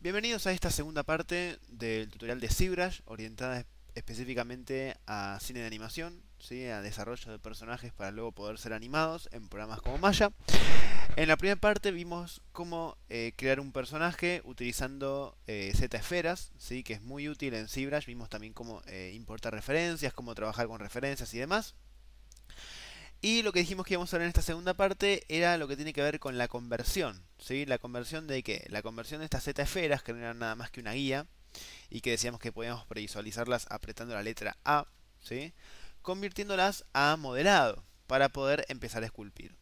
Bienvenidos a esta segunda parte del tutorial de ZBrush, orientada específicamente a cine de animación, ¿sí? A desarrollo de personajes para luego poder ser animados en programas como Maya. En la primera parte vimos cómo crear un personaje utilizando ZSpheres, ¿sí? Que es muy útil en ZBrush. Vimos también cómo importar referencias, cómo trabajar con referencias y demás. Y lo que dijimos que íbamos a ver en esta segunda parte era lo que tiene que ver con la conversión, ¿sí? ¿La conversión de qué? La conversión de estas ZSpheres, que no eran nada más que una guía, y que decíamos que podíamos previsualizarlas apretando la letra A, ¿sí? Convirtiéndolas a modelado, para poder empezar a esculpir.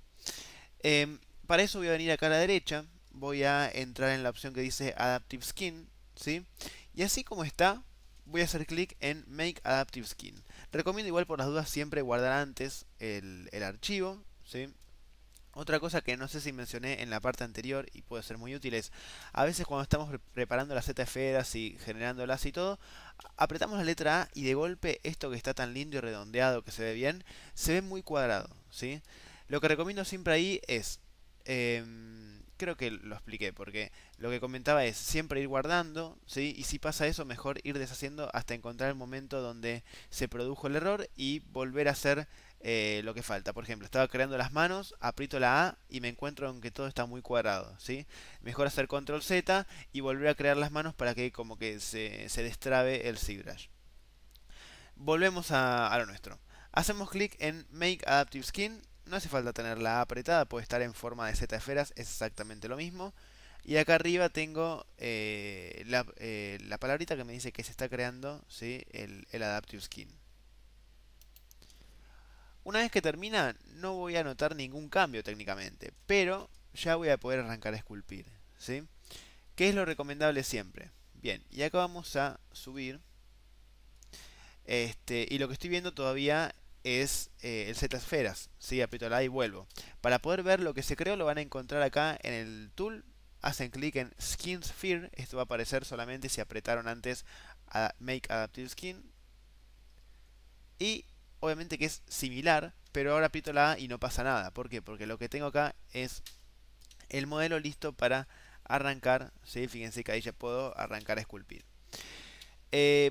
Para eso voy a venir acá a la derecha, voy a entrar en la opción que dice Adaptive Skin, ¿sí? Y así como está, voy a hacer clic en Make Adaptive Skin. Recomiendo igual por las dudas siempre guardar antes el archivo, ¿sí? Otra cosa que no sé si mencioné en la parte anterior y puede ser muy útil es, a veces cuando estamos preparando las ZSpheres y generándolas y todo, apretamos la letra A y de golpe esto que está tan lindo y redondeado que se ve bien, se ve muy cuadrado, ¿sí? Lo que recomiendo siempre ahí es, creo que lo expliqué, porque lo que comentaba es siempre ir guardando, ¿sí? Y si pasa eso, mejor ir deshaciendo hasta encontrar el momento donde se produjo el error y volver a hacer lo que falta. Por ejemplo, estaba creando las manos, aprieto la A y me encuentro con que todo está muy cuadrado, ¿sí? Mejor hacer control Z y volver a crear las manos para que como que se destrabe el ZBrush. Volvemos a lo nuestro. Hacemos clic en Make Adaptive Skin. No hace falta tenerla apretada, puede estar en forma de ZSpheres, es exactamente lo mismo. Y acá arriba tengo la palabrita que me dice que se está creando, ¿sí? el Adaptive Skin. Una vez que termina, no voy a notar ningún cambio técnicamente, pero ya voy a poder arrancar a esculpir, ¿sí? ¿Qué es lo recomendable siempre? Bien, y acá vamos a subir. Y lo que estoy viendo todavía es el ZSpheres, ¿sí? Aprieto la A y vuelvo. Para poder ver lo que se creó lo van a encontrar acá en el tool. Hacen clic en Skin Sphere. Esto va a aparecer solamente si apretaron antes a Make Adaptive Skin. Y obviamente que es similar, pero ahora aprieto la A y no pasa nada. ¿Por qué? Porque lo que tengo acá es el modelo listo para arrancar, ¿sí? Fíjense que ahí ya puedo arrancar a esculpir.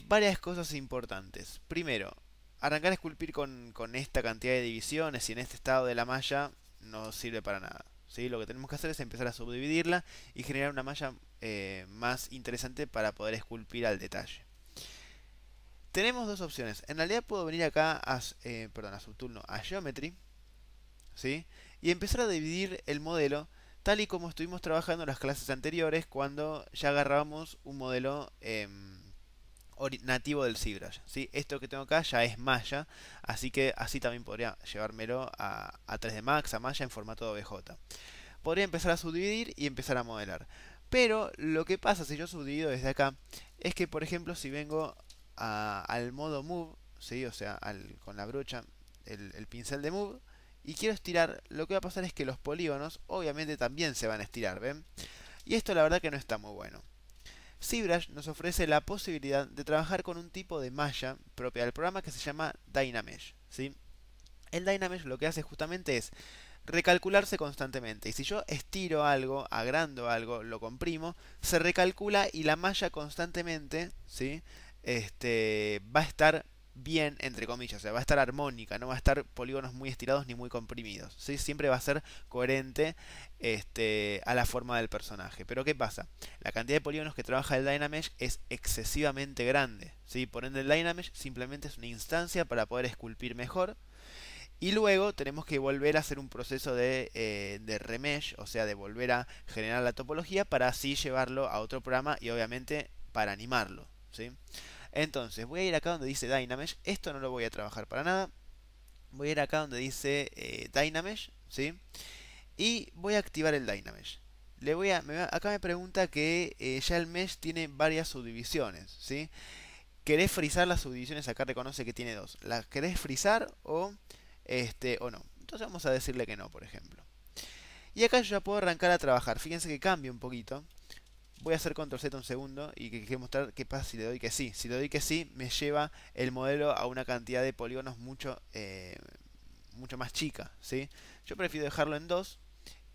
Varias cosas importantes. Primero, arrancar a esculpir con esta cantidad de divisiones y en este estado de la malla no sirve para nada, ¿sí? Lo que tenemos que hacer es empezar a subdividirla y generar una malla más interesante para poder esculpir al detalle. Tenemos dos opciones. En realidad puedo venir acá a Subtool, a Geometry, ¿sí? Y empezar a dividir el modelo tal y como estuvimos trabajando en las clases anteriores cuando ya agarrábamos un modelo nativo del ZBrush, ¿sí? Esto que tengo acá ya es Maya, así que así también podría llevármelo a 3D Max, a Maya en formato de OBJ. Podría empezar a subdividir y empezar a modelar. Pero lo que pasa si yo subdivido desde acá es que, por ejemplo, si vengo al modo Move, ¿sí? O sea, con la brocha, el pincel de Move, y quiero estirar, lo que va a pasar es que los polígonos obviamente también se van a estirar, ¿ven? Y esto la verdad que no está muy bueno. ZBrush nos ofrece la posibilidad de trabajar con un tipo de malla propia del programa que se llama Dynamesh, ¿sí? El Dynamesh lo que hace justamente es recalcularse constantemente. Y si yo estiro algo, agrando algo, lo comprimo, se recalcula y la malla constantemente, ¿sí? Va a estar bien, entre comillas, o sea, va a estar armónica, no va a estar polígonos muy estirados ni muy comprimidos, ¿sí? Siempre va a ser coherente a la forma del personaje. Pero ¿qué pasa? La cantidad de polígonos que trabaja el Dynamesh es excesivamente grande, ¿sí? Por ende, el Dynamesh simplemente es una instancia para poder esculpir mejor. Y luego tenemos que volver a hacer un proceso de remesh, o sea, de volver a generar la topología para así llevarlo a otro programa y obviamente para animarlo, ¿sí? Entonces, voy a ir acá donde dice Dynamesh. Esto no lo voy a trabajar para nada. Voy a ir acá donde dice Dynamesh, ¿sí? Y voy a activar el Dynamesh. Acá me pregunta que ya el mesh tiene varias subdivisiones, ¿sí? ¿Querés frizar las subdivisiones? Acá reconoce que tiene dos. ¿Las querés frizar o no? Entonces vamos a decirle que no, por ejemplo. Y acá yo ya puedo arrancar a trabajar. Fíjense que cambia un poquito. Voy a hacer control Z un segundo y que mostrar qué pasa si le doy que sí. Si le doy que sí, me lleva el modelo a una cantidad de polígonos mucho más chica, ¿sí? Yo prefiero dejarlo en 2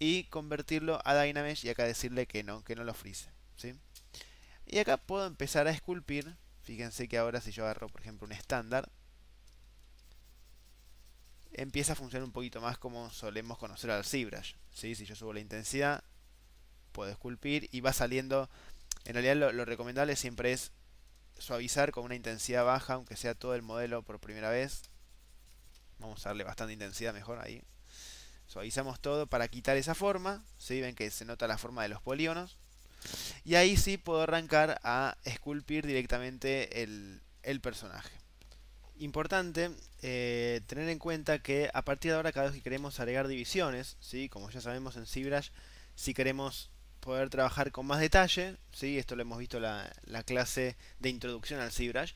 y convertirlo a Dynamesh y acá decirle que no lo freeze, ¿sí? Y acá puedo empezar a esculpir. Fíjense que ahora si yo agarro, por ejemplo, un estándar, empieza a funcionar un poquito más como solemos conocer al ZBrush, ¿sí? Si yo subo la intensidad, puedo esculpir y va saliendo. En realidad lo recomendable siempre es suavizar con una intensidad baja, aunque sea todo el modelo por primera vez. Vamos a darle bastante intensidad mejor ahí. Suavizamos todo para quitar esa forma, ¿sí? Ven que se nota la forma de los polígonos. Y ahí sí puedo arrancar a esculpir directamente el personaje. Importante tener en cuenta que a partir de ahora, cada vez que queremos agregar divisiones, ¿sí? Como ya sabemos en ZBrush, si queremos poder trabajar con más detalle, ¿sí? Esto lo hemos visto en la clase de introducción al ZBrush,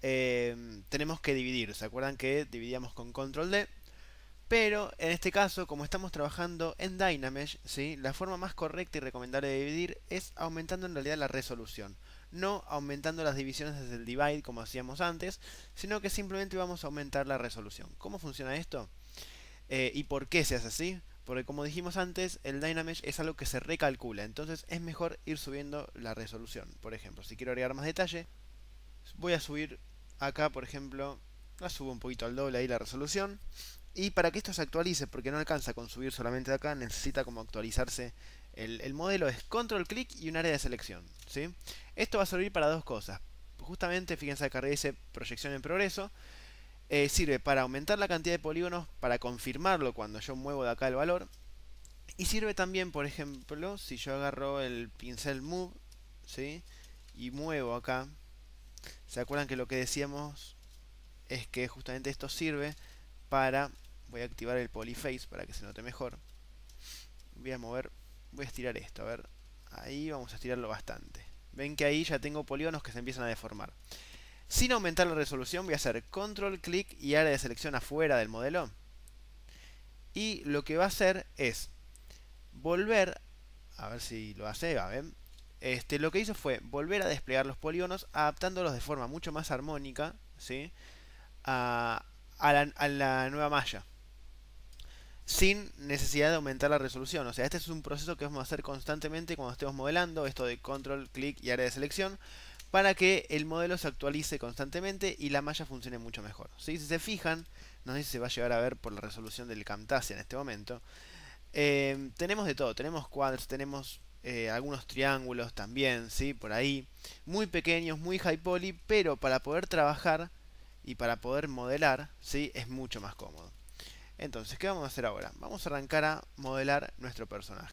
tenemos que dividir. ¿Se acuerdan que dividíamos con Control D? Pero en este caso, como estamos trabajando en Dynamesh, ¿sí? La forma más correcta y recomendable de dividir es aumentando en realidad la resolución. No aumentando las divisiones desde el divide como hacíamos antes, sino que simplemente vamos a aumentar la resolución. ¿Cómo funciona esto? ¿Y por qué se hace así? Porque como dijimos antes, el Dynamesh es algo que se recalcula, entonces es mejor ir subiendo la resolución. Por ejemplo, si quiero agregar más detalle, voy a subir acá, por ejemplo, la subo un poquito al doble ahí la resolución. Y para que esto se actualice, porque no alcanza con subir solamente de acá, necesita como actualizarse el modelo, es control clic y un área de selección, ¿sí? Esto va a servir para dos cosas. Justamente, fíjense acá arriba dice proyección en progreso. Sirve para aumentar la cantidad de polígonos, para confirmarlo cuando yo muevo de acá el valor. Y sirve también, por ejemplo, si yo agarro el pincel Move, ¿sí? Y muevo acá. ¿Se acuerdan que lo que decíamos es que justamente esto sirve para... Voy a activar el Polyface para que se note mejor. Voy a mover... Voy a estirar esto, a ver, ahí vamos a estirarlo bastante. Ven que ahí ya tengo polígonos que se empiezan a deformar. Sin aumentar la resolución voy a hacer control, clic y área de selección afuera del modelo. Y lo que va a hacer es volver, a ver si lo hace, va, ven. Lo que hizo fue volver a desplegar los polígonos adaptándolos de forma mucho más armónica, ¿sí? a la nueva malla. Sin necesidad de aumentar la resolución. O sea, este es un proceso que vamos a hacer constantemente cuando estemos modelando. Esto de control, clic y área de selección. Para que el modelo se actualice constantemente y la malla funcione mucho mejor, ¿sí? Si se fijan, no sé si se va a llegar a ver por la resolución del Camtasia en este momento. Tenemos de todo. Tenemos quads, tenemos algunos triángulos también, ¿sí? Por ahí. Muy pequeños, muy high poly. Pero para poder trabajar y para poder modelar, ¿sí? Es mucho más cómodo. Entonces, ¿qué vamos a hacer ahora? Vamos a arrancar a modelar nuestro personaje.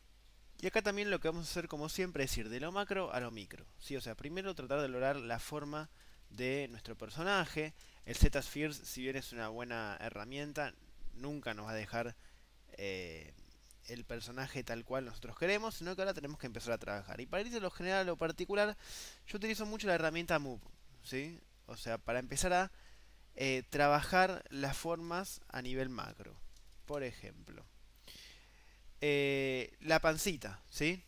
Y acá también lo que vamos a hacer, como siempre, es ir de lo macro a lo micro, ¿sí? O sea, primero tratar de lograr la forma de nuestro personaje. El ZSpheres, si bien es una buena herramienta, nunca nos va a dejar el personaje tal cual nosotros queremos, sino que ahora tenemos que empezar a trabajar. Y para ir de lo general a lo particular, yo utilizo mucho la herramienta Move, ¿sí? O sea, para empezar a... trabajar las formas a nivel macro. Por ejemplo, la pancita, ¿sí?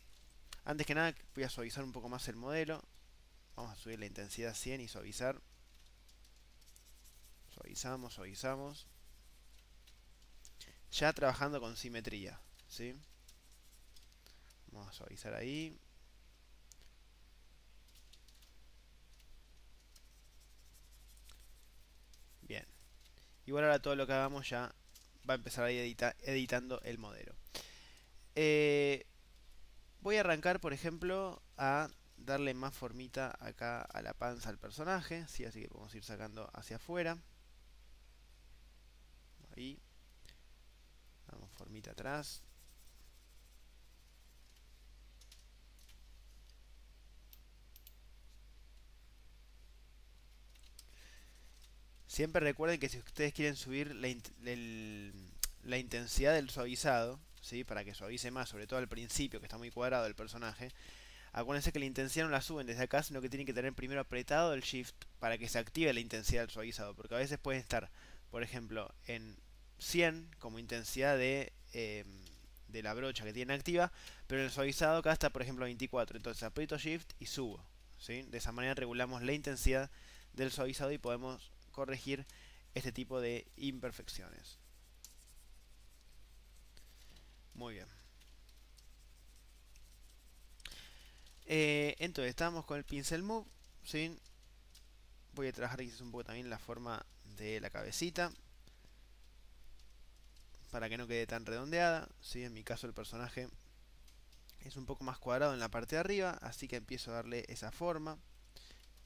Antes que nada voy a suavizar un poco más el modelo. Vamos a subir la intensidad a 100 y suavizar. Suavizamos, suavizamos. Ya trabajando con simetría, ¿sí? Vamos a suavizar ahí. Bien, igual ahora todo lo que hagamos ya va a empezar a ir editando el modelo. Voy a arrancar, por ejemplo, a darle más formita acá a la panza al personaje, ¿sí? Así que podemos ir sacando hacia afuera. Ahí. Damos formita atrás. Siempre recuerden que si ustedes quieren subir la intensidad del suavizado, ¿sí? Para que suavice más, sobre todo al principio, que está muy cuadrado el personaje. Acuérdense que la intensidad no la suben desde acá, sino que tienen que tener primero apretado el Shift para que se active la intensidad del suavizado. Porque a veces pueden estar, por ejemplo, en 100 como intensidad de la brocha que tienen activa, pero en el suavizado acá está, por ejemplo, 24. Entonces aprieto Shift y subo, ¿sí? De esa manera regulamos la intensidad del suavizado y podemos... corregir este tipo de imperfecciones. Muy bien. Entonces estamos con el Pencil Move, ¿sí? Voy a trabajar quizás un poco también la forma de la cabecita, para que no quede tan redondeada, ¿sí? En mi caso el personaje es un poco más cuadrado en la parte de arriba, así que empiezo a darle esa forma.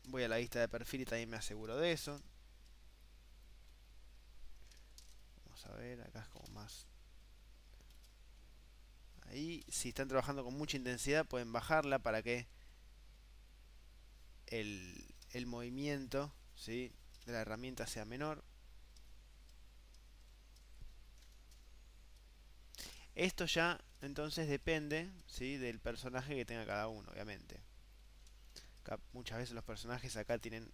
Voy a la vista de perfil y también me aseguro de eso. Vamos a ver, acá es como más... Ahí, si están trabajando con mucha intensidad pueden bajarla para que el movimiento, ¿sí?, de la herramienta sea menor. Esto ya entonces depende, ¿sí?, del personaje que tenga cada uno, obviamente. Acá, muchas veces los personajes acá tienen,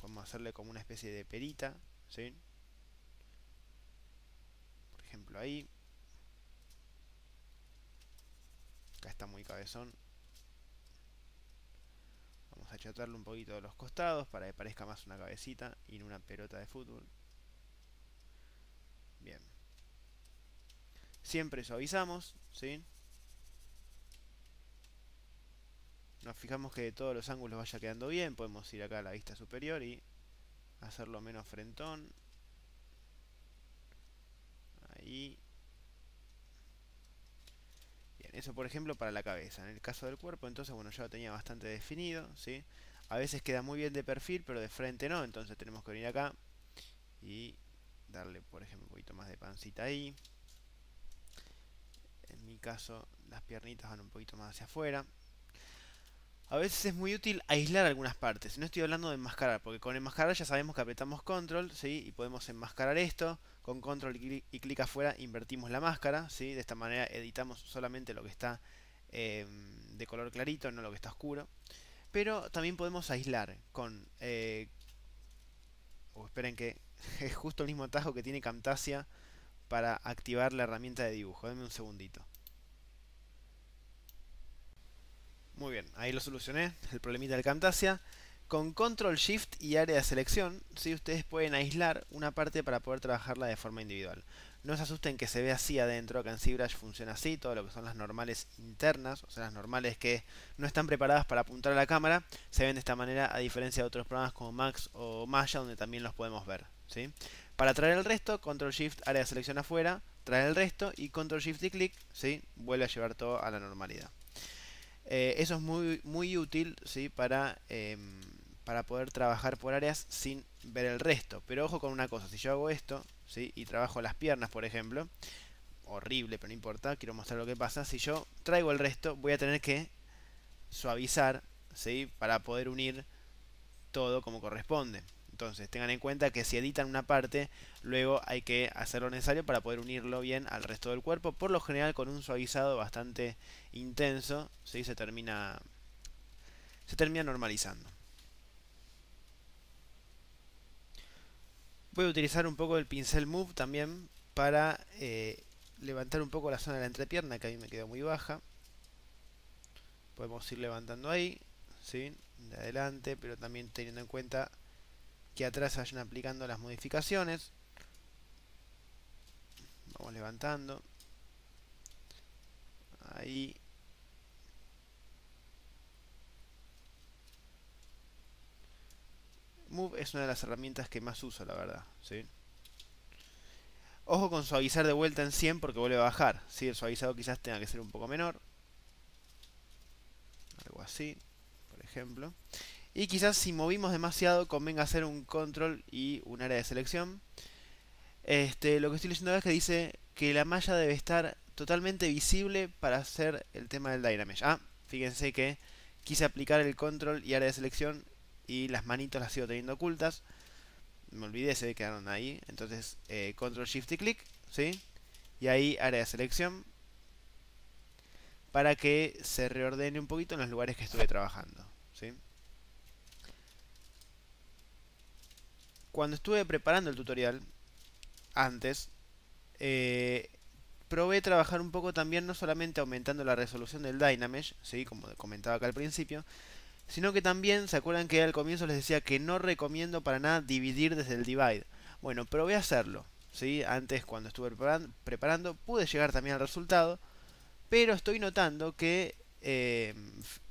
podemos hacerle como una especie de perita, ¿sí? Por ejemplo ahí. Acá está muy cabezón. Vamos a achatarle un poquito de los costados para que parezca más una cabecita y no una pelota de fútbol. Bien. Siempre suavizamos, ¿sí? Nos fijamos que de todos los ángulos vaya quedando bien. Podemos ir acá a la vista superior y hacerlo menos frentón. Ahí. Bien, eso por ejemplo para la cabeza. En el caso del cuerpo, entonces, bueno, ya lo tenía bastante definido, ¿sí? A veces queda muy bien de perfil, pero de frente no. Entonces tenemos que venir acá y darle, por ejemplo, un poquito más de pancita ahí. En mi caso, las piernitas van un poquito más hacia afuera. A veces es muy útil aislar algunas partes. No estoy hablando de enmascarar, porque con enmascarar ya sabemos que apretamos control, ¿sí? Y podemos enmascarar esto. Con control y clic afuera invertimos la máscara, ¿sí? De esta manera editamos solamente lo que está de color clarito, no lo que está oscuro. Pero también podemos aislar con... esperen que es justo el mismo atajo que tiene Camtasia para activar la herramienta de dibujo. Denme un segundito. Muy bien, ahí lo solucioné, el problemita del Camtasia. Con Control Shift y área de selección, ¿sí?, ustedes pueden aislar una parte para poder trabajarla de forma individual. No se asusten que se ve así adentro, acá en ZBrush funciona así, todo lo que son las normales internas, o sea las normales que no están preparadas para apuntar a la cámara, se ven de esta manera, a diferencia de otros programas como Max o Maya, donde también los podemos ver, ¿sí? Para traer el resto, Control Shift, área de selección afuera, traer el resto y Control Shift y clic, ¿sí?, vuelve a llevar todo a la normalidad. Eso es muy útil, ¿sí?, para poder trabajar por áreas sin ver el resto. Pero ojo con una cosa, si yo hago esto, ¿sí?, y trabajo las piernas, por ejemplo, horrible, pero no importa, quiero mostrar lo que pasa. Si yo traigo el resto, voy a tener que suavizar, ¿sí?, para poder unir todo como corresponde. Entonces tengan en cuenta que si editan una parte, luego hay que hacer lo necesario para poder unirlo bien al resto del cuerpo. Por lo general con un suavizado bastante intenso, ¿sí?, se termina normalizando. Voy a utilizar un poco el Pencil Move también para levantar un poco la zona de la entrepierna, que a mí me quedó muy baja. Podemos ir levantando ahí, ¿sí?, de adelante, pero también teniendo en cuenta... que atrás vayan aplicando las modificaciones. Vamos levantando. Ahí. Move es una de las herramientas que más uso, la verdad, ¿sí? Ojo con suavizar de vuelta en 100 porque vuelve a bajar, ¿sí? El suavizado quizás tenga que ser un poco menor. Algo así, por ejemplo. Y quizás si movimos demasiado convenga hacer un control y un área de selección. Lo que estoy leyendo es que dice que la malla debe estar totalmente visible para hacer el tema del Dynamesh. Ah, fíjense que quise aplicar el control y área de selección y las manitos las sigo teniendo ocultas. Me olvidé, se quedaron ahí. Entonces control shift y clic, ¿sí? Y ahí área de selección. Para que se reordene un poquito en los lugares que estuve trabajando, ¿sí? Cuando estuve preparando el tutorial antes, probé trabajar un poco también, no solamente aumentando la resolución del Dynamesh, ¿sí?, como comentaba acá al principio, sino que también, ¿se acuerdan que al comienzo les decía que no recomiendo para nada dividir desde el divide? Bueno, probé hacerlo, ¿sí? Antes, cuando estuve preparando, pude llegar también al resultado, pero estoy notando que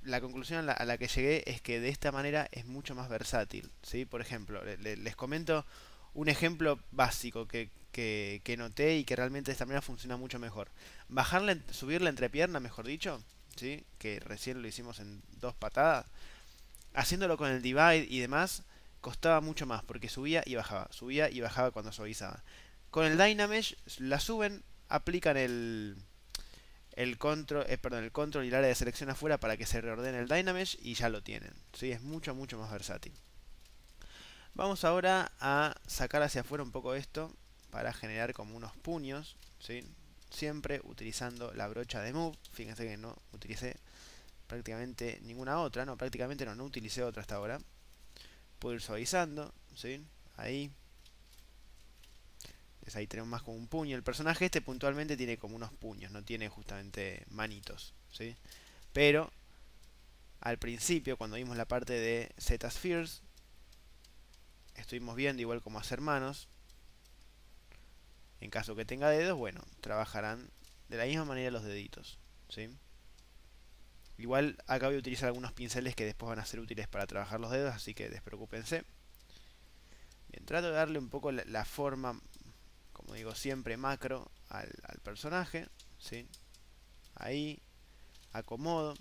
la conclusión a la que llegué es que de esta manera es mucho más versátil, ¿sí? Por ejemplo, les comento un ejemplo básico que noté y que realmente de esta manera funciona mucho mejor. Subir la entrepierna, mejor dicho, ¿sí? Que recién lo hicimos en 2 patadas. Haciéndolo con el divide y demás, costaba mucho más porque subía y bajaba cuando suavizaba. Con el Dynamesh la suben, aplican el control y el área de selección afuera para que se reordene el Dynamesh y ya lo tienen, ¿sí? Es mucho, mucho más versátil. Vamos ahora a sacar hacia afuera un poco esto para generar como unos puños, ¿sí? Siempre utilizando la brocha de Move. Fíjense que no utilicé prácticamente ninguna otra, no, prácticamente no utilicé otra hasta ahora. Puedo ir suavizando, ¿sí? Ahí. Entonces ahí tenemos más como un puño. El personaje este puntualmente tiene como unos puños, no tiene justamente manitos, ¿sí? Pero al principio, cuando vimos la parte de ZSpheres, estuvimos viendo igual como hacer manos. En caso que tenga dedos, bueno, trabajarán de la misma manera los deditos, ¿sí? Igual acá voy a utilizar algunos pinceles que después van a ser útiles para trabajar los dedos, así que despreocúpense. Bien, trato de darle un poco la forma, como digo siempre, macro al personaje, ¿sí? Ahí, acomodo.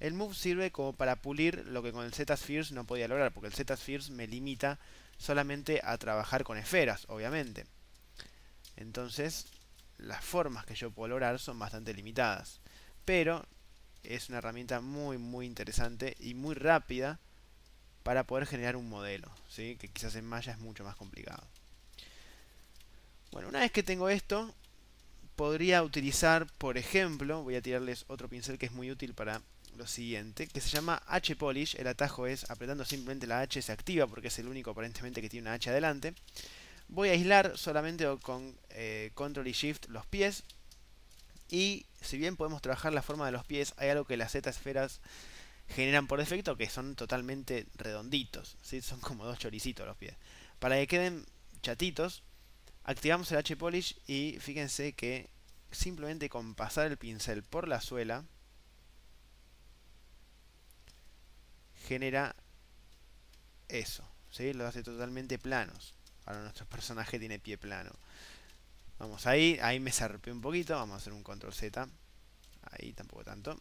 El Move sirve como para pulir lo que con el ZSpheres no podía lograr, porque el ZSpheres me limita solamente a trabajar con esferas, obviamente. Entonces, las formas que yo puedo lograr son bastante limitadas. Pero es una herramienta muy, muy interesante y muy rápida para poder generar un modelo, ¿sí? Que quizás en Maya es mucho más complicado. Bueno, una vez que tengo esto, podría utilizar, por ejemplo, voy a tirarles otro pincel que es muy útil para lo siguiente, que se llama H-Polish. El atajo es apretando simplemente la H, se activa porque es el único aparentemente que tiene una H adelante. Voy a aislar solamente con Control y Shift los pies. Y si bien podemos trabajar la forma de los pies, hay algo que las ZSpheres generan por defecto, que son totalmente redonditos, ¿sí? Son como 2 choricitos los pies. Para que queden chatitos, activamos el H-Polish y fíjense que simplemente con pasar el pincel por la suela genera eso, ¿sí? Lo hace totalmente planos. Ahora nuestro personaje tiene pie plano. Vamos ahí me zarpé un poquito, vamos a hacer un Control Z. Ahí tampoco tanto.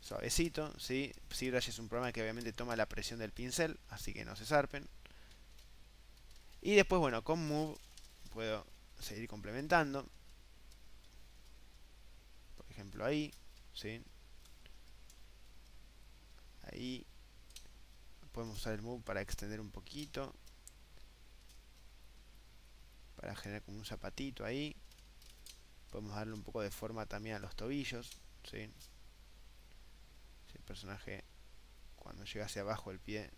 Suavecito, ¿sí? ZBrush es un programa que obviamente toma la presión del pincel, así que no se zarpen. Y después, bueno, con Move puedo seguir complementando. Por ejemplo ahí, ¿sí? Ahí podemos usar el Move para extender un poquito, para generar como un zapatito ahí. Podemos darle un poco de forma también a los tobillos, ¿sí? Si el personaje cuando llega hacia abajo el pie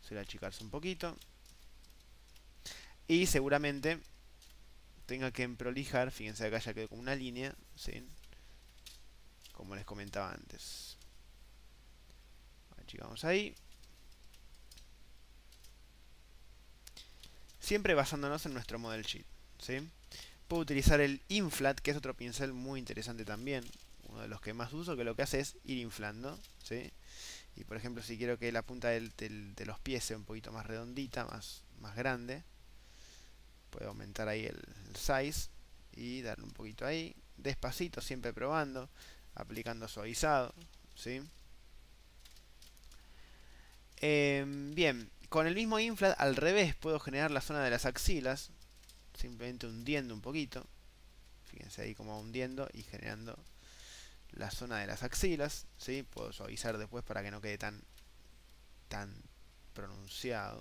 suele achicarse un poquito. Y seguramente tenga que emprolijar. Fíjense acá ya quedó como una línea, ¿sí? Como les comentaba antes. Achicamos ahí. Siempre basándonos en nuestro model sheet, ¿sí? Puedo utilizar el Inflat, que es otro pincel muy interesante también. Uno de los que más uso, que lo que hace es ir inflando, ¿sí? Y por ejemplo, si quiero que la punta de los pies sea un poquito más redondita, más grande, puedo aumentar ahí el size y darle un poquito ahí. Despacito, siempre probando, aplicando suavizado, ¿sí? Bien. Con el mismo Inflat, al revés, puedo generar la zona de las axilas, simplemente hundiendo un poquito. Fíjense ahí como hundiendo y generando la zona de las axilas, ¿sí? Puedo suavizar después para que no quede tan pronunciado.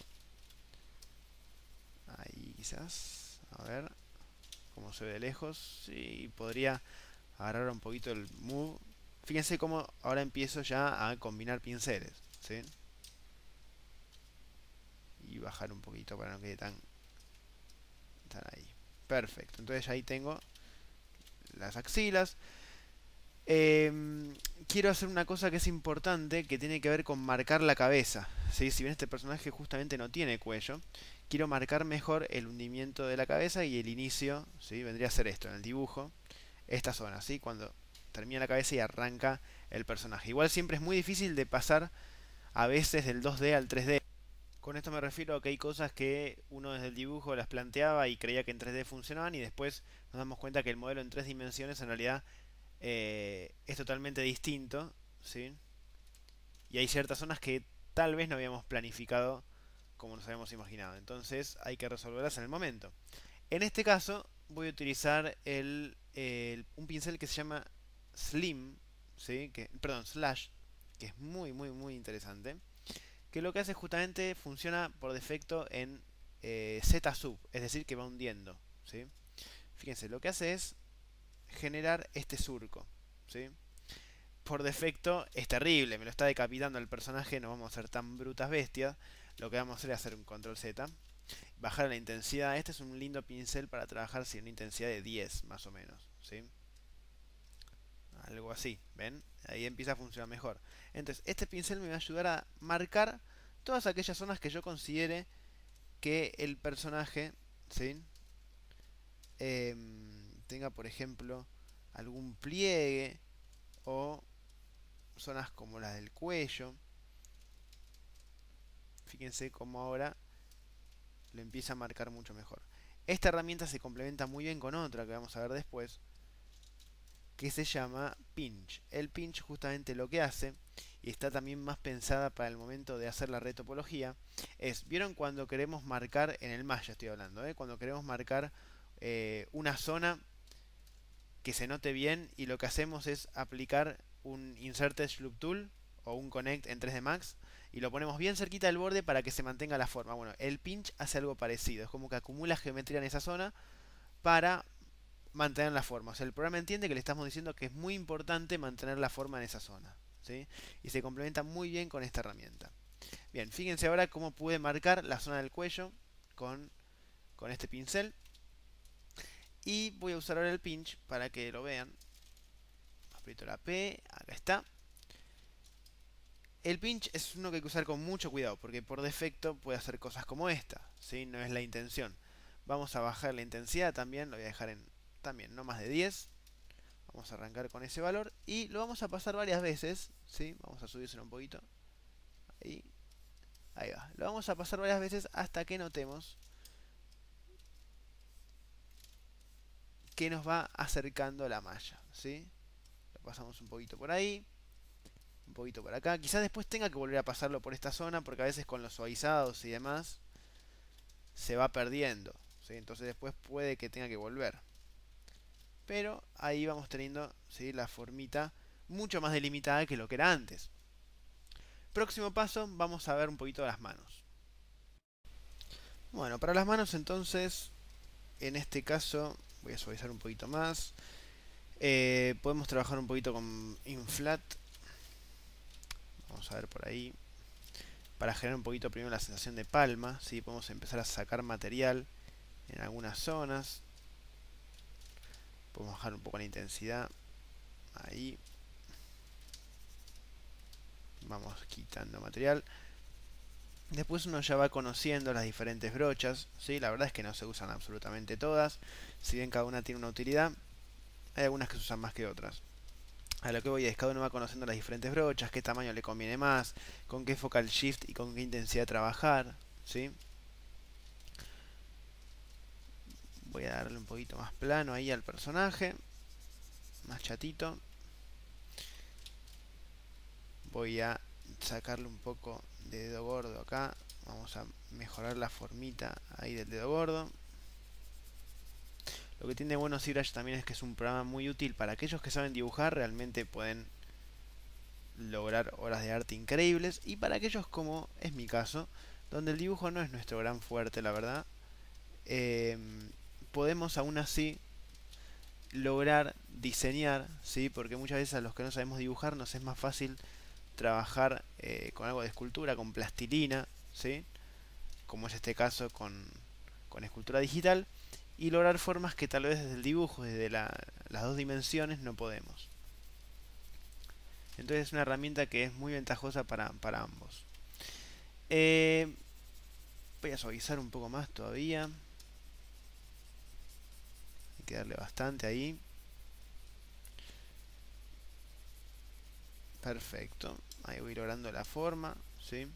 Ahí quizás, a ver cómo se ve de lejos. Sí, podría agarrar un poquito el Move. Fíjense cómo ahora empiezo ya a combinar pinceles, ¿sí? Y bajar un poquito para no quede tan ahí. Perfecto, entonces ahí tengo las axilas. Quiero hacer una cosa que es importante, que tiene que ver con marcar la cabeza, ¿sí? Si bien este personaje justamente no tiene cuello, quiero marcar mejor el hundimiento de la cabeza y el inicio, ¿sí? Vendría a ser esto, en el dibujo, esta zona, ¿sí? Cuando termina la cabeza y arranca el personaje. Igual siempre es muy difícil de pasar a veces del 2D al 3D. Con esto me refiero a que hay cosas que uno desde el dibujo las planteaba y creía que en 3D funcionaban y después nos damos cuenta que el modelo en 3 dimensiones en realidad es totalmente distinto, ¿sí? Y hay ciertas zonas que tal vez no habíamos planificado como nos habíamos imaginado. Entonces hay que resolverlas en el momento. En este caso voy a utilizar un pincel que se llama Slim, ¿sí? Slash, que es muy interesante. Que lo que hace justamente funciona por defecto en Z sub, es decir que va hundiendo, ¿sí? Fíjense, lo que hace es generar este surco, ¿sí? Por defecto es terrible, me lo está decapitando el personaje, no vamos a ser tan brutas bestias. Lo que vamos a hacer es hacer un control Z, bajar la intensidad. Este es un lindo pincel para trabajar sin una intensidad de 10 más o menos, ¿sí? Algo así, ¿ven? Ahí empieza a funcionar mejor. Entonces, este pincel me va a ayudar a marcar todas aquellas zonas que yo considere que el personaje, ¿sí? Tenga, por ejemplo, algún pliegue o zonas como las del cuello. Fíjense cómo ahora lo empieza a marcar mucho mejor. Esta herramienta se complementa muy bien con otra que vamos a ver después, que se llama Pinch. El Pinch justamente lo que hace, y está también más pensada para el momento de hacer la retopología, es, ¿vieron cuando queremos marcar, en el Maya estoy hablando, cuando queremos marcar una zona que se note bien, y lo que hacemos es aplicar un Insert Edge Loop Tool, o un Connect en 3D Max, y lo ponemos bien cerquita del borde para que se mantenga la forma? Bueno, el Pinch hace algo parecido, es como que acumula geometría en esa zona para mantener la forma. O sea, el programa entiende que le estamos diciendo que es muy importante mantener la forma en esa zona, ¿sí? Y se complementa muy bien con esta herramienta. Bien, fíjense ahora cómo pude marcar la zona del cuello con este pincel. Y voy a usar ahora el Pinch para que lo vean. Aprieto la P, acá está. El Pinch es uno que hay que usar con mucho cuidado, porque por defecto puede hacer cosas como esta, ¿sí? No es la intención. Vamos a bajar la intensidad también, lo voy a dejar en... también, no más de 10. Vamos a arrancar con ese valor y lo vamos a pasar varias veces, ¿sí? Vamos a subírselo un poquito. Ahí va. Lo vamos a pasar varias veces hasta que notemos que nos va acercando la malla, ¿sí? Lo pasamos un poquito por ahí, un poquito por acá. Quizás después tenga que volver a pasarlo por esta zona, porque a veces con los suavizados y demás se va perdiendo, ¿sí? Entonces después puede que tenga que volver. Pero ahí vamos teniendo, ¿sí?, la formita mucho más delimitada que lo que era antes. Próximo paso, vamos a ver un poquito de las manos. Bueno, para las manos entonces, en este caso, voy a suavizar un poquito más. Podemos trabajar un poquito con Inflat. Vamos a ver por ahí. Para generar un poquito primero la sensación de palma, ¿sí? Podemos empezar a sacar material en algunas zonas. Podemos bajar un poco la intensidad. Ahí. Vamos quitando material. Después uno ya va conociendo las diferentes brochas, ¿sí? La verdad es que no se usan absolutamente todas. Si bien cada una tiene una utilidad, hay algunas que se usan más que otras. A lo que voy es, cada uno va conociendo las diferentes brochas, qué tamaño le conviene más, con qué focal shift y con qué intensidad trabajar, ¿sí? Voy a darle un poquito más plano ahí al personaje. Más chatito. Voy a sacarle un poco de dedo gordo acá. Vamos a mejorar la formita ahí del dedo gordo. Lo que tiene bueno ZBrush también es que es un programa muy útil para aquellos que saben dibujar. Realmente pueden lograr obras de arte increíbles. Y para aquellos como es mi caso, donde el dibujo no es nuestro gran fuerte, la verdad. Podemos aún así lograr diseñar, ¿sí? Porque muchas veces a los que no sabemos dibujar nos es más fácil trabajar con algo de escultura, con plastilina, ¿sí? Como es este caso con escultura digital, y lograr formas que tal vez desde el dibujo, desde las 2 dimensiones, no podemos. Entonces es una herramienta que es muy ventajosa para ambos. Voy a suavizar un poco más todavía. Hay que darle bastante ahí. Perfecto. Ahí voy logrando la forma, ¿sí?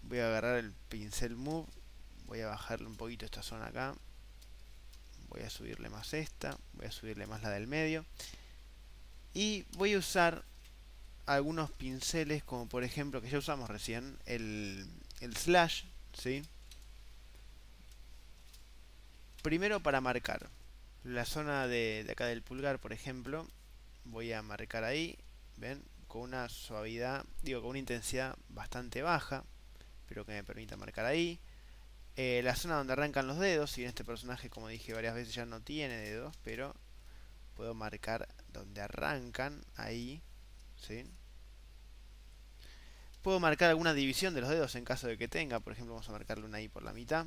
Voy a agarrar el pincel Move. Voy a bajarle un poquito esta zona acá. Voy a subirle más esta. Voy a subirle más la del medio. Y voy a usar algunos pinceles, como por ejemplo, que ya usamos recién, el Slash, ¿sí? Primero para marcar la zona de acá del pulgar, por ejemplo. Voy a marcar ahí, ¿ven? Con una suavidad, digo, con una intensidad bastante baja, pero que me permita marcar ahí. La zona donde arrancan los dedos, si bien este personaje, como dije varias veces, ya no tiene dedos, pero puedo marcar donde arrancan, ahí, ¿sí? Puedo marcar alguna división de los dedos en caso de que tenga, por ejemplo, vamos a marcarle una ahí por la mitad.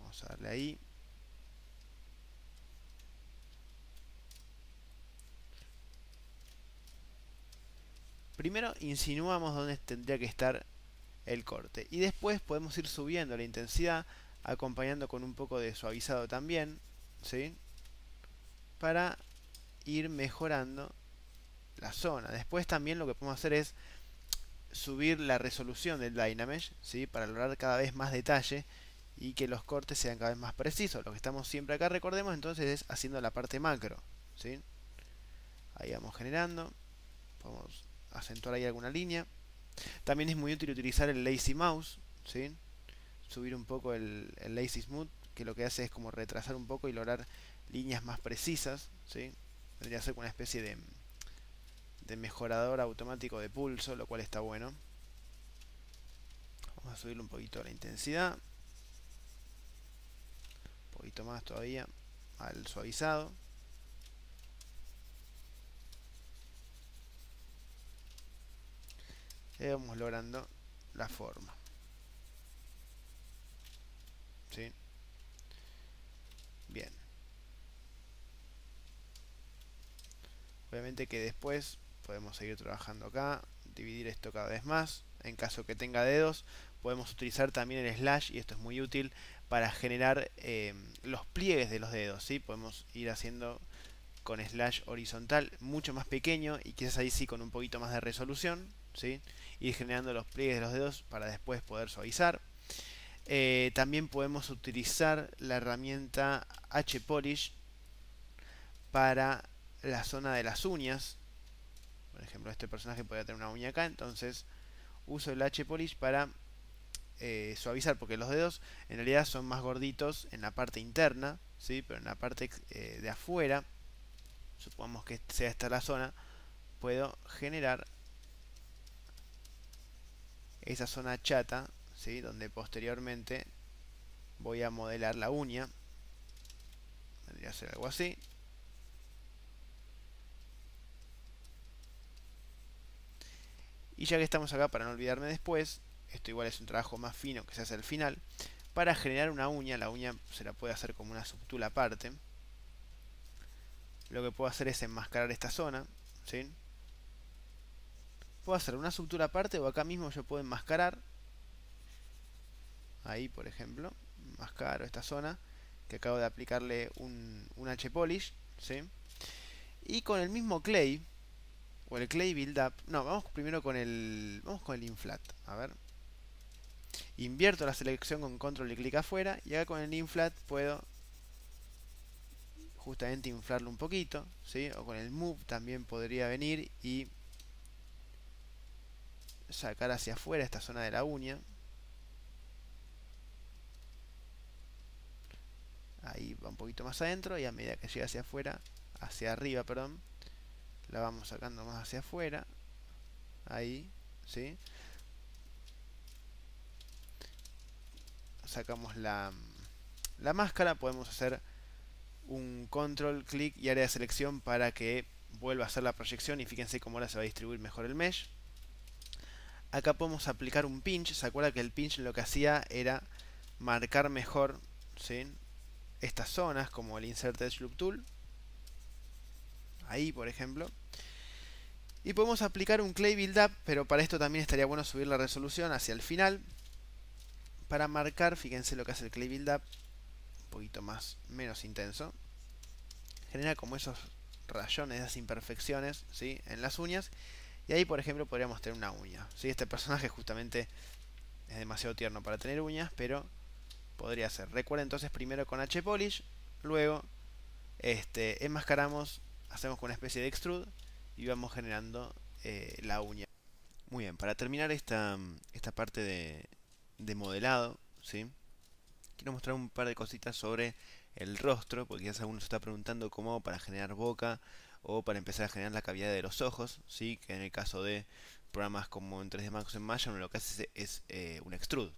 Vamos a darle ahí. Primero insinuamos dónde tendría que estar el corte. Y después podemos ir subiendo la intensidad, acompañando con un poco de suavizado también, ¿sí? Para ir mejorando la zona. Después también lo que podemos hacer es subir la resolución del Dynamesh, ¿sí? Para lograr cada vez más detalle y que los cortes sean cada vez más precisos. Lo que estamos siempre acá, recordemos, entonces es haciendo la parte macro, ¿sí? Ahí vamos generando. Podemos acentuar ahí alguna línea. También es muy útil utilizar el Lazy Mouse, ¿sí? Subir un poco el Lazy Smooth, que lo que hace es como retrasar un poco y lograr líneas más precisas, ¿sí? Tendría que ser una especie de mejorador automático de pulso, lo cual está bueno. Vamos a subirle un poquito la intensidad, un poquito más todavía al suavizado. Y vamos logrando la forma, ¿sí? Bien. Obviamente que después podemos seguir trabajando acá, dividir esto cada vez más. En caso que tenga dedos, podemos utilizar también el slash, y esto es muy útil para generar los pliegues de los dedos, ¿sí? Podemos ir haciendo con slash horizontal mucho más pequeño y quizás ahí sí con un poquito más de resolución, ¿sí? Ir generando los pliegues de los dedos para después poder suavizar. También podemos utilizar la herramienta H-Polish para la zona de las uñas. Por ejemplo, este personaje podría tener una uña acá, entonces uso el H-Polish para suavizar, porque los dedos en realidad son más gorditos en la parte interna, ¿sí? Pero en la parte de afuera, supongamos que sea esta la zona, puedo generar esa zona chata, ¿sí? Donde posteriormente voy a modelar la uña. Vendría a ser algo así. Y ya que estamos acá, para no olvidarme después, esto igual es un trabajo más fino que se hace al final, para generar una uña, la uña se la puede hacer como una subtool aparte. Lo que puedo hacer es enmascarar esta zona, ¿sí? Puedo hacer una subtool aparte, o acá mismo yo puedo enmascarar. Ahí, por ejemplo, enmascaro esta zona que acabo de aplicarle un H-Polish, ¿sí? Y con el mismo clay, o el clay build up. No, vamos primero con el inflat. A ver. Invierto la selección con control y clic afuera. Y acá con el inflat puedo justamente inflarlo un poquito, ¿sí? O con el move también podría venir y sacar hacia afuera esta zona de la uña. Ahí va un poquito más adentro, y a medida que llega hacia afuera, hacia arriba, perdón, la vamos sacando más hacia afuera. Ahí, ¿sí? Sacamos la máscara. Podemos hacer un control, clic y área de selección para que vuelva a hacer la proyección. Y fíjense cómo ahora se va a distribuir mejor el mesh. Acá podemos aplicar un pinch. ¿Se acuerdan que el pinch lo que hacía era marcar mejor, ¿sí? Estas zonas, como el Insert Edge Loop Tool. Ahí, por ejemplo. Y podemos aplicar un Clay Build Up, pero para esto también estaría bueno subir la resolución hacia el final. Para marcar, fíjense lo que hace el Clay Build Up. Un poquito menos intenso. Genera como esos rayones, esas imperfecciones, ¿sí?, en las uñas. Y ahí, por ejemplo, podríamos tener una uña, ¿sí? Este personaje justamente es demasiado tierno para tener uñas, pero podría ser. Recuerda entonces, primero con H-Polish, luego enmascaramos, hacemos con una especie de extrude y vamos generando la uña. Muy bien, para terminar esta parte de modelado, ¿sí?, quiero mostrar un par de cositas sobre el rostro, porque quizás alguno se está preguntando cómo hago para generar boca o para empezar a generar la cavidad de los ojos, ¿sí?, que en el caso de programas como en 3D Max o en Maya, uno lo que hace es un extrude.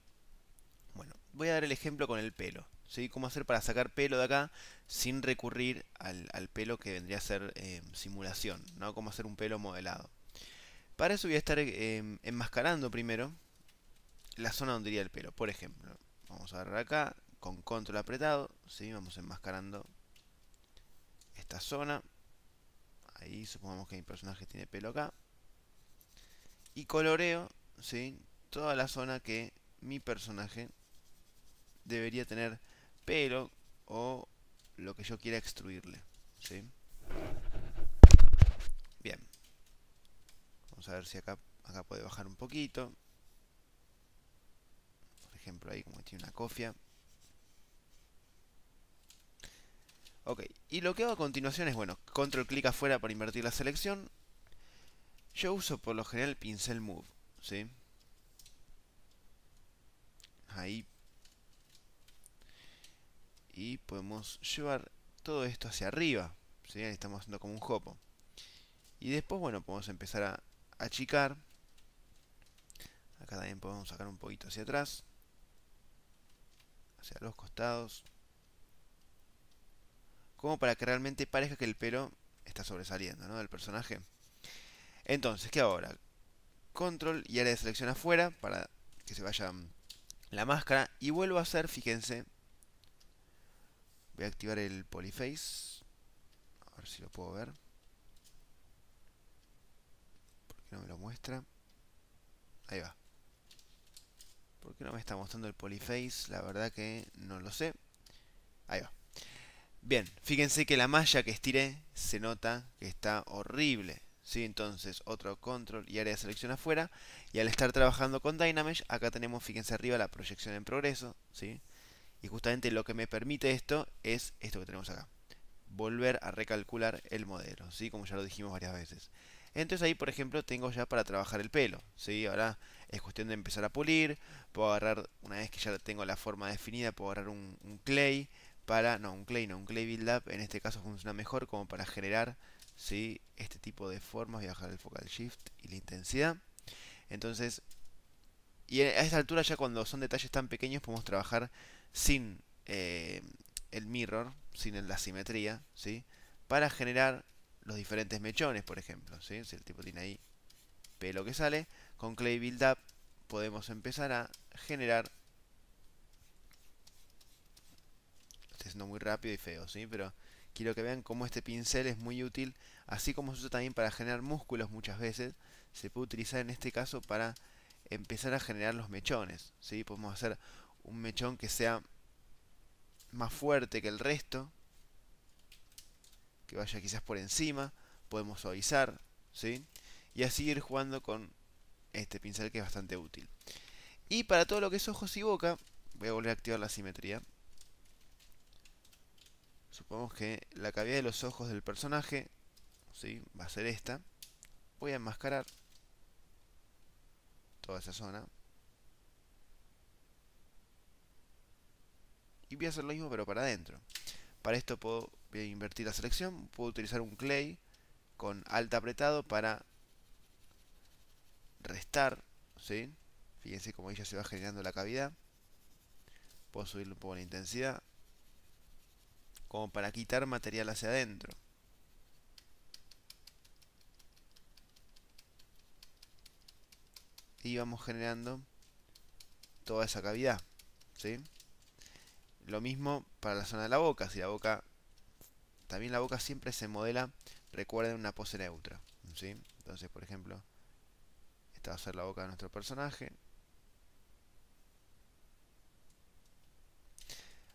Bueno, voy a dar el ejemplo con el pelo, ¿sí?, cómo hacer para sacar pelo de acá sin recurrir al pelo que vendría a ser simulación, ¿no? Cómo hacer un pelo modelado. Para eso voy a estar enmascarando primero la zona donde iría el pelo. Por ejemplo, vamos a agarrar acá con control apretado, ¿sí?, vamos enmascarando esta zona. Ahí supongamos que mi personaje tiene pelo acá. Y coloreo, ¿sí?, toda la zona que mi personaje debería tener pelo o lo que yo quiera extruirle, ¿sí? Bien. Vamos a ver si acá puede bajar un poquito. Por ejemplo, ahí como que tiene una cofia. Ok, y lo que hago a continuación es, bueno, control clic afuera para invertir la selección. Yo uso por lo general el pincel move, ¿sí? Ahí. Y podemos llevar todo esto hacia arriba, ¿sí? Ahí estamos haciendo como un jopo. Y después, bueno, podemos empezar a achicar. Acá también podemos sacar un poquito hacia atrás, hacia los costados, como para que realmente parezca que el pelo está sobresaliendo, ¿no?, del personaje. Entonces, ¿qué ahora? Control y área de selección afuera para que se vaya la máscara. Y vuelvo a hacer, fíjense, voy a activar el polyface, a ver si lo puedo ver. No me lo muestra. Ahí va. ¿Por qué no me está mostrando el polyface? La verdad que no lo sé. Ahí va. Bien, fíjense que la malla que estiré se nota que está horrible, ¿sí? Entonces, otro control y área de selección afuera. Y al estar trabajando con Dynamesh, acá tenemos, fíjense arriba, la proyección en progreso, ¿sí? Y justamente lo que me permite esto es esto que tenemos acá. Volver a recalcular el modelo, ¿sí? Como ya lo dijimos varias veces. Entonces ahí, por ejemplo, tengo ya para trabajar el pelo, ¿sí? Ahora es cuestión de empezar a pulir. Puedo agarrar, una vez que ya tengo la forma definida, puedo agarrar un clay para... No, un clay build up. En este caso funciona mejor como para generar, ¿sí?, este tipo de formas. Voy a bajar el focal shift y la intensidad. Entonces, y a esta altura ya cuando son detalles tan pequeños podemos trabajar sin el mirror, sin la simetría, ¿sí?, para generar los diferentes mechones, por ejemplo, ¿sí? Si el tipo tiene ahí pelo que sale, con clay build up podemos empezar a generar. Lo estoy haciendo muy rápido y feo, ¿sí? Pero quiero que vean cómo este pincel es muy útil, así como se usa también para generar músculos muchas veces, se puede utilizar en este caso para empezar a generar los mechones, ¿sí? Podemos hacer un mechón que sea más fuerte que el resto, que vaya quizás por encima, podemos suavizar, ¿sí? Y así ir jugando con este pincel que es bastante útil. Y para todo lo que es ojos y boca, voy a volver a activar la simetría. Supongamos que la cavidad de los ojos del personaje, ¿sí?, va a ser esta. Voy a enmascarar toda esa zona. Y voy a hacer lo mismo pero para adentro. Para esto voy a invertir la selección, puedo utilizar un clay con alt apretado para restar, ¿sí? Fíjense como ahí ya se va generando la cavidad. Puedo subirle un poco la intensidad, como para quitar material hacia adentro. Y vamos generando toda esa cavidad, ¿sí? Lo mismo para la zona de la boca, si la boca... También la boca siempre se modela, recuerden, una pose neutra, ¿sí? Entonces, por ejemplo, esta va a ser la boca de nuestro personaje.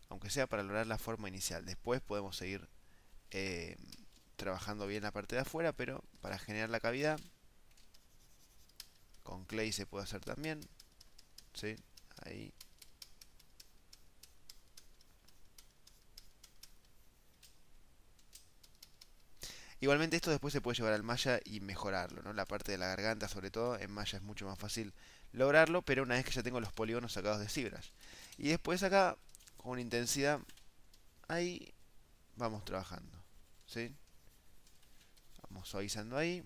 Aunque sea para lograr la forma inicial. Después podemos seguir trabajando bien la parte de afuera, pero para generar la cavidad, con clay se puede hacer también. ¿Sí? Ahí. Igualmente esto después se puede llevar al Maya y mejorarlo, ¿no? La parte de la garganta, sobre todo, en Maya es mucho más fácil lograrlo, pero una vez que ya tengo los polígonos sacados de ZBrush. Y después acá, con una intensidad, ahí vamos trabajando, ¿sí? Vamos suavizando ahí.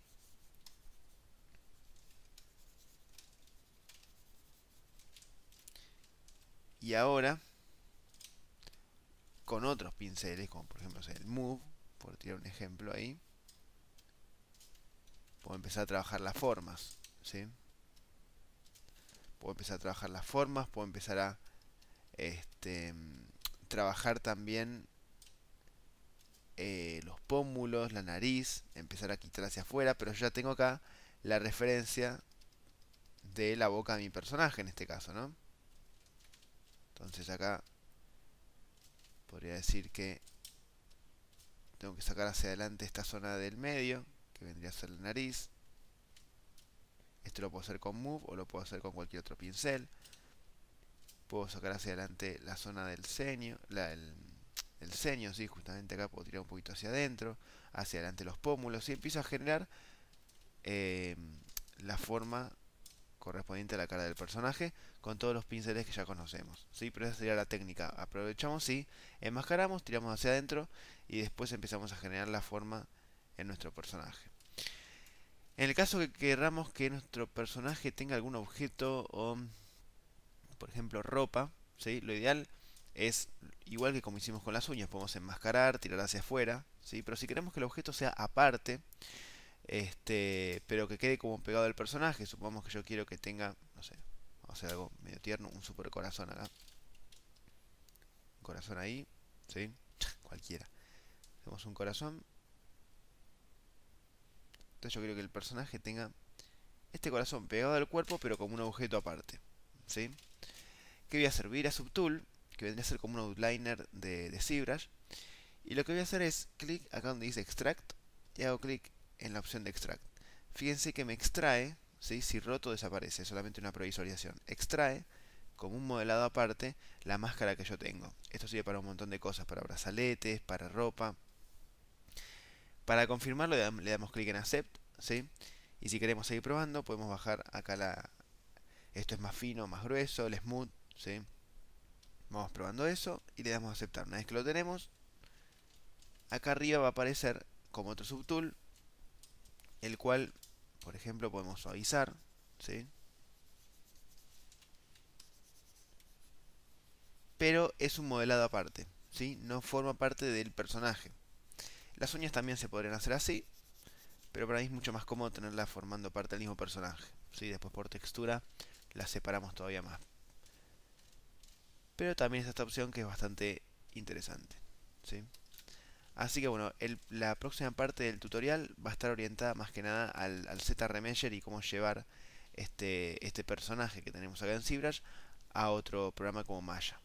Y ahora, con otros pinceles, como por ejemplo el Move, por tirar un ejemplo ahí, puedo empezar a trabajar las formas, ¿sí? Puedo empezar a trabajar las formas, puedo empezar a trabajar también los pómulos, la nariz, empezar a quitar hacia afuera, pero yo ya tengo acá la referencia de la boca de mi personaje en este caso, ¿no? Entonces acá podría decir que tengo que sacar hacia adelante esta zona del medio, que vendría a ser la nariz. Esto lo puedo hacer con Move o lo puedo hacer con cualquier otro pincel. Puedo sacar hacia adelante la zona del ceño, el ceño, ¿sí? Justamente acá puedo tirar un poquito hacia adentro, hacia adelante los pómulos, ¿sí? Empiezo a generar la forma correspondiente a la cara del personaje con todos los pinceles que ya conocemos, ¿sí? Pero esa sería la técnica. Aprovechamos, sí, enmascaramos, tiramos hacia adentro y después empezamos a generar la forma en nuestro personaje. En el caso que queramos que nuestro personaje tenga algún objeto o, por ejemplo, ropa, ¿sí? Lo ideal es, igual que como hicimos con las uñas, podemos enmascarar, tirar hacia afuera, ¿sí? Pero si queremos que el objeto sea aparte, pero que quede como pegado al personaje. Supongamos que yo quiero que tenga, no sé, vamos a hacer algo medio tierno, un super corazón acá. Un corazón ahí, ¿sí? Cualquiera. Hacemos un corazón. Entonces yo quiero que el personaje tenga este corazón pegado al cuerpo, pero como un objeto aparte, ¿sí? ¿Qué voy a hacer? Voy a ir a Subtool, que vendría a ser como un outliner de ZBrush. Y lo que voy a hacer es clic acá donde dice Extract, y hago clic en la opción de Extract. Fíjense que me extrae, ¿sí? Si roto desaparece, solamente una previsualización. Extrae, como un modelado aparte, la máscara que yo tengo. Esto sirve para un montón de cosas, para brazaletes, para ropa. Para confirmarlo le damos clic en Accept, ¿sí? Y si queremos seguir probando, podemos bajar acá la... Esto es más fino, más grueso, el Smooth, ¿sí? Vamos probando eso y le damos a Aceptar. Una vez que lo tenemos, acá arriba va a aparecer como otro Subtool, el cual, por ejemplo, podemos suavizar, ¿sí? Pero es un modelado aparte, ¿sí? No forma parte del personaje. Las uñas también se podrían hacer así, pero para mí es mucho más cómodo tenerlas formando parte del mismo personaje, ¿sí? Después por textura las separamos todavía más. Pero también está esta opción que es bastante interesante, ¿sí? Así que bueno, la próxima parte del tutorial va a estar orientada más que nada al ZRemesher y cómo llevar este personaje que tenemos acá en ZBrush a otro programa como Maya.